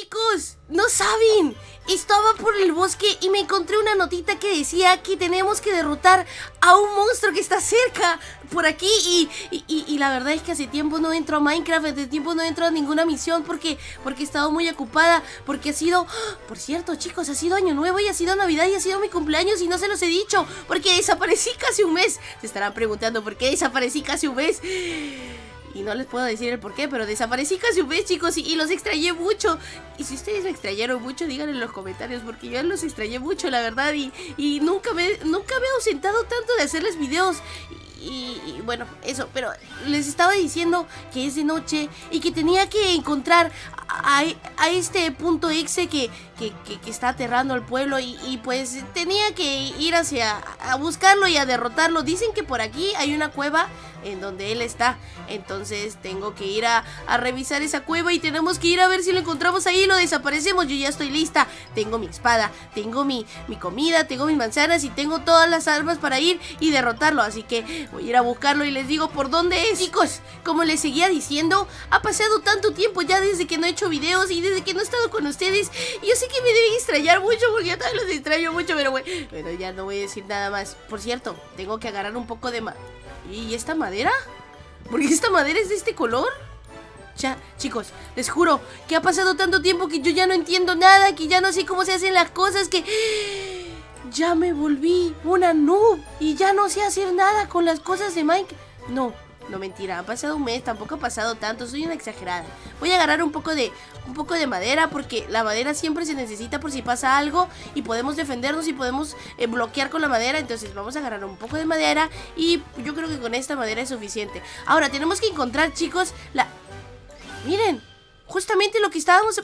Chicos, no saben, estaba por el bosque y me encontré una notita que decía que tenemos que derrotar a un monstruo que está cerca por aquí. Y la verdad es que hace tiempo no entro a Minecraft, hace tiempo no entro a ninguna misión porque he estado muy ocupada, porque ha sido, por cierto chicos, ha sido Año Nuevo y ha sido Navidad y ha sido mi cumpleaños y no se los he dicho porque desaparecí casi un mes. Se estarán preguntando por qué desaparecí casi un mes. Y no les puedo decir el por qué, pero desaparecí casi un mes, chicos, y los extrañé mucho. Y si ustedes me extrañaron mucho, díganlo en los comentarios, porque yo los extrañé mucho, la verdad. Y nunca me he ausentado tanto de hacerles videos. Y bueno, eso, pero les estaba diciendo que es de noche y que tenía que encontrar a este punto exe que está aterrando al pueblo y pues tenía que ir hacia a buscarlo y a derrotarlo. Dicen que por aquí hay una cueva en donde él está, entonces tengo que ir a revisar esa cueva y tenemos que ir a ver si lo encontramos ahí, lo desaparecemos. Yo ya estoy lista, tengo mi espada, tengo mi comida, tengo mis manzanas y tengo todas las armas para ir y derrotarlo, así que voy a ir a buscarlo y les digo por dónde es. Chicos, como les seguía diciendo, ha pasado tanto tiempo ya desde que no he hecho videos y desde que no he estado con ustedes. Yo sé que me deben extrañar mucho porque yo también los extraño mucho, pero bueno, ya no voy a decir nada más. Por cierto, tengo que agarrar un poco de ¿y esta madera? ¿Por qué esta madera es de este color? Ya, chicos, les juro que ha pasado tanto tiempo que yo ya no entiendo nada, que ya no sé cómo se hacen las cosas, que ya me volví una noob y ya no sé hacer nada con las cosas de Minecraft. No, mentira, ha pasado un mes, tampoco ha pasado tanto, soy una exagerada. Voy a agarrar un poco de madera, porque la madera siempre se necesita por si pasa algo y podemos defendernos y podemos bloquear con la madera. Entonces vamos a agarrar un poco de madera y yo creo que con esta madera es suficiente. Ahora tenemos que encontrar, chicos, miren, justamente lo que estábamos...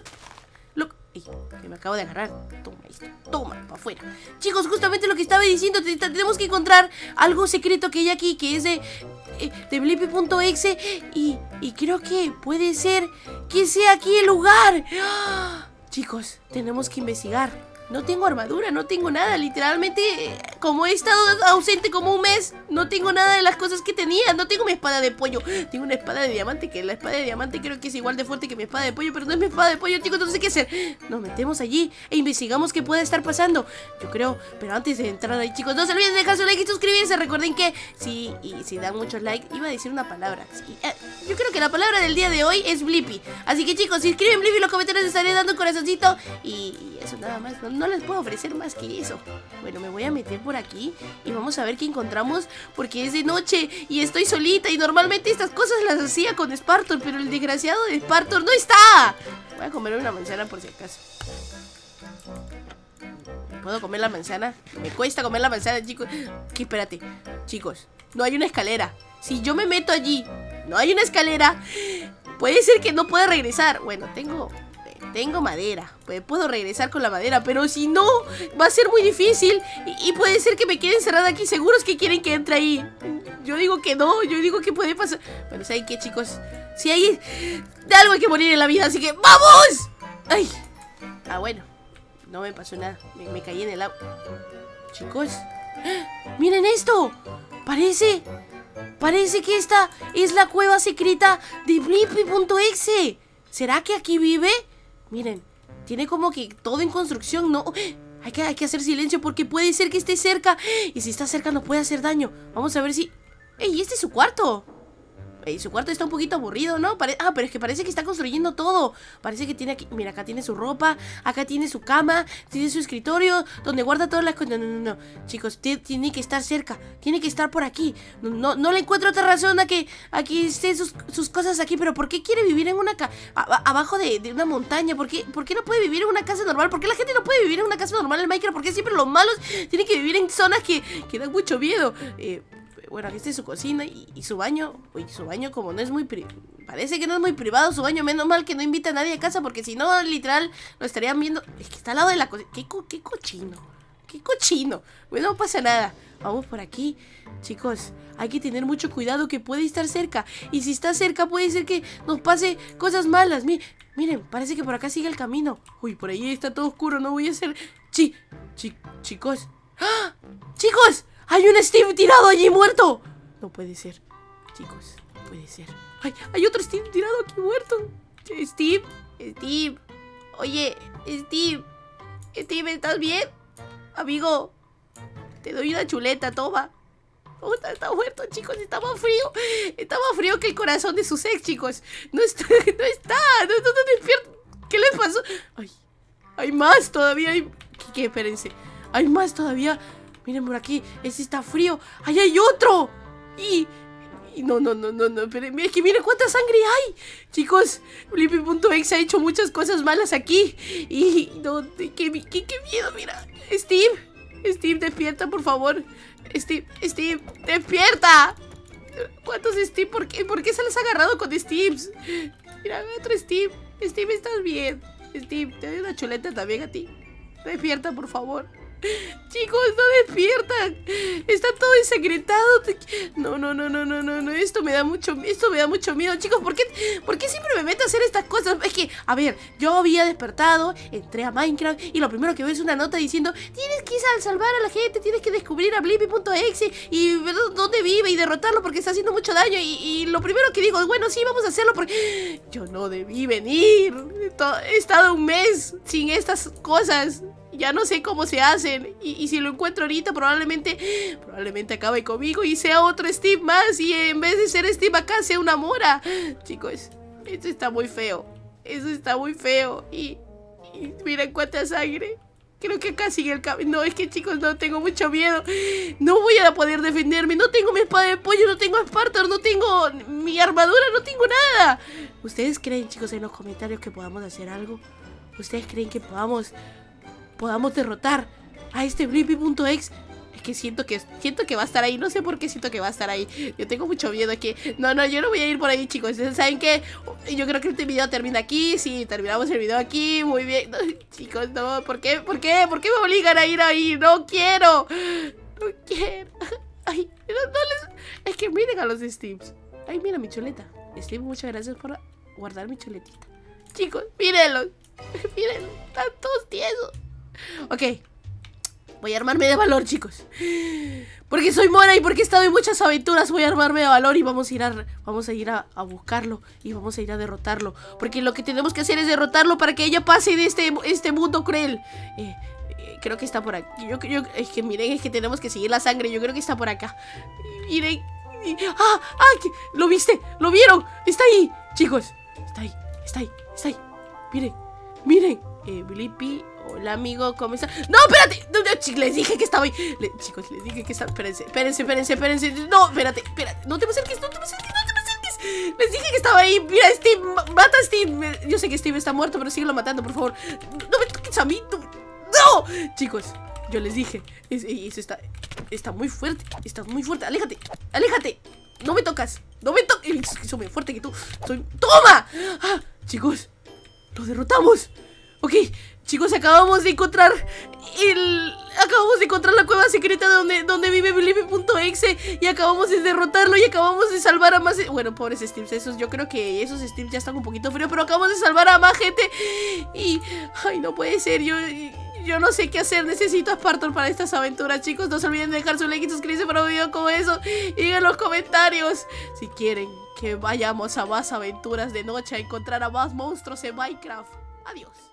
Ey, que me acabo de agarrar. Toma esto, toma, para afuera. Chicos, justamente lo que estaba diciendo, tenemos que encontrar algo secreto que hay aquí, que es de Blippi.exe, y creo que puede ser que sea aquí el lugar. ¡Ah! Chicos, tenemos que investigar. No tengo armadura, no tengo nada. Literalmente, como he estado ausente como un mes, no tengo nada de las cosas que tenía. No tengo mi espada de pollo. Tengo una espada de diamante, que la espada de diamante creo que es igual de fuerte que mi espada de pollo, pero no es mi espada de pollo, chicos, no sé qué hacer. Nos metemos allí e investigamos qué puede estar pasando, yo creo. Pero antes de entrar ahí, chicos, no se olviden de dejar su like y suscribirse. Recuerden que si dan muchos likes, iba a decir una palabra. Yo creo que la palabra del día de hoy es Blippi. Así que, chicos, si escriben Blippi en los comentarios, les estaré dando un corazoncito. Y eso, nada más, no les puedo ofrecer más que eso. Bueno, me voy a meter por aquí y vamos a ver qué encontramos, porque es de noche y estoy solita y normalmente estas cosas las hacía con Spartor, pero el desgraciado de Spartor no está. Voy a comer una manzana por si acaso. ¿Puedo comer la manzana? Me cuesta comer la manzana, chicos. Que espérate, chicos, no hay una escalera. Si yo me meto allí, no hay una escalera, puede ser que no pueda regresar. Bueno, tengo madera, pues puedo regresar con la madera, pero si no, va a ser muy difícil y puede ser que me quede encerrada aquí. Seguros que quieren que entre ahí. Yo digo que no, yo digo que puede pasar. Bueno, ¿saben qué, chicos? Si hay de algo hay que morir en la vida, así que ¡vamos! ¡Ay! Ah, bueno, no me pasó nada, me caí en el agua. Chicos, ¡miren esto! Parece que esta es la cueva secreta de Blippi.exe. ¿Será que aquí vive? Miren, tiene como que todo en construcción, ¿no? Hay que hacer silencio porque puede ser que esté cerca. Y si está cerca nos puede hacer daño. Vamos a ver si... ¡Ey! Este es su cuarto. Su cuarto está un poquito aburrido, ¿no? Pero es que parece que está construyendo todo. Parece que tiene aquí... Mira, acá tiene su ropa, acá tiene su cama, tiene su escritorio, donde guarda todas las cosas. No, chicos, tiene que estar cerca, tiene que estar por aquí. No le encuentro otra razón a que aquí estén sus cosas aquí. Pero ¿por qué quiere vivir en una casa abajo de una montaña? ¿Por qué no puede vivir en una casa normal? ¿Por qué la gente no puede vivir en una casa normal en Minecraft? ¿Por qué siempre los malos tienen que vivir en zonas que dan mucho miedo? Bueno, aquí está su cocina y su baño. Uy, su baño como no es muy... Parece que no es muy privado su baño. Menos mal que no invita a nadie a casa, porque si no, literal, lo estarían viendo. Es que está al lado de la cocina. ¿Qué cochino? ¡Qué cochino! Bueno, no pasa nada. Vamos por aquí. Chicos, hay que tener mucho cuidado, que puede estar cerca. Y si está cerca puede ser que nos pase cosas malas. Miren, parece que por acá sigue el camino. Uy, por ahí está todo oscuro. No voy a hacer... Chicos. ¡Ah! ¡Chicos! ¡Hay un Steve tirado allí muerto! No puede ser, chicos, no puede ser. ¡Ay! ¡Hay otro Steve tirado aquí muerto! ¡Steve! ¡Steve! Oye, Steve. Steve, ¿estás bien? Amigo, te doy una chuleta, toma. Oh, está muerto, chicos. Está más frío. Está más frío que el corazón de sus ex, chicos. No está despierto. ¿Qué les pasó? Ay, hay más todavía. ¿Qué? Espérense. Hay más todavía. Miren por aquí. Ese está frío. ¡Ahí hay otro! Y no. Es que miren cuánta sangre hay. Chicos, Blippi.exe ha hecho muchas cosas malas aquí. Y no, qué miedo, mira. Steve, despierta, por favor. Steve, despierta. ¿Cuántos Steve? ¿Por qué se les ha agarrado con Steves? Mira, otro Steve. Steve, ¿estás bien? Steve, te doy una chuleta también a ti. Despierta, por favor. Chicos, no despiertan. Está todo ensangrentado. No. Esto me da mucho miedo, chicos. ¿Por qué siempre me meto a hacer estas cosas? Es que, a ver, yo había despertado, entré a Minecraft y lo primero que veo es una nota diciendo: tienes que ir a salvar a la gente, tienes que descubrir a Blippi.exe y ver dónde vive y derrotarlo porque está haciendo mucho daño. Y lo primero que digo, bueno, sí, vamos a hacerlo porque yo no debí venir. He estado un mes sin estas cosas. Ya no sé cómo se hacen. Y si lo encuentro ahorita, probablemente acabe conmigo y sea otro Steve más. Y en vez de ser Steve acá, sea una mora. Chicos, esto está muy feo. Eso está muy feo. Y miren cuánta sangre. Creo que acá sigue el camino. No, es que chicos, no, tengo mucho miedo. No voy a poder defenderme. No tengo mi espada de pollo, no tengo Spartor, no tengo mi armadura, no tengo nada. ¿Ustedes creen, chicos, en los comentarios que podamos hacer algo? ¿Ustedes creen que podamos derrotar a este Blippi.exe? Es que siento que va a estar ahí. No sé por qué siento que va a estar ahí. Yo tengo mucho miedo aquí. No, yo no voy a ir por ahí, chicos. ¿Saben qué? Yo creo que este video termina aquí. Sí, terminamos el video aquí. Muy bien. No, chicos, no. ¿Por qué? ¿Por qué me obligan a ir ahí? No quiero. Ay, no les... Es que miren a los Steves. Ay, mira mi chuleta. Steve, muchas gracias por guardar mi chuletita. Chicos, mírenlos. Mírenlos. Están todos tiesos. Ok, voy a armarme de valor, chicos. Porque soy mora y porque he estado en muchas aventuras. Voy a armarme de valor y vamos a ir a buscarlo. Y vamos a ir a derrotarlo. Porque lo que tenemos que hacer es derrotarlo para que ella pase de este mundo cruel. Creo que está por aquí. Es que miren, es que tenemos que seguir la sangre. Yo creo que está por acá. Miren. ¿Lo viste? ¿Lo vieron? Está ahí, chicos. Está ahí. Miren. Blippi. Hola, amigo, ¿cómo está? ¡No, espérate! No, les dije que estaba ahí. Chicos, les dije que estaba... Espérense. No, espérate. No te me acerques. Les dije que estaba ahí. Mira, Steve, mata a Steve. Yo sé que Steve está muerto, pero síguelo matando, por favor. No me toques a mí. ¡No! Chicos, yo les dije. Eso está muy fuerte. Está muy fuerte. Aléjate. No me tocas. No me toques. Soy más fuerte que tú. ¡Toma! Ah, chicos, lo derrotamos. Ok, chicos, acabamos de encontrar la cueva secreta donde vive Blippi.exe. Y acabamos de derrotarlo y acabamos de salvar a más... Bueno, pobres Steves, yo creo que esos Steves ya están un poquito fríos. Pero acabamos de salvar a más gente. Y... ay, no puede ser, yo no sé qué hacer. Necesito a Spartor para estas aventuras, chicos. No se olviden de dejar su like y suscribirse para un video como eso. Y en los comentarios si quieren que vayamos a más aventuras de noche, a encontrar a más monstruos en Minecraft. Adiós.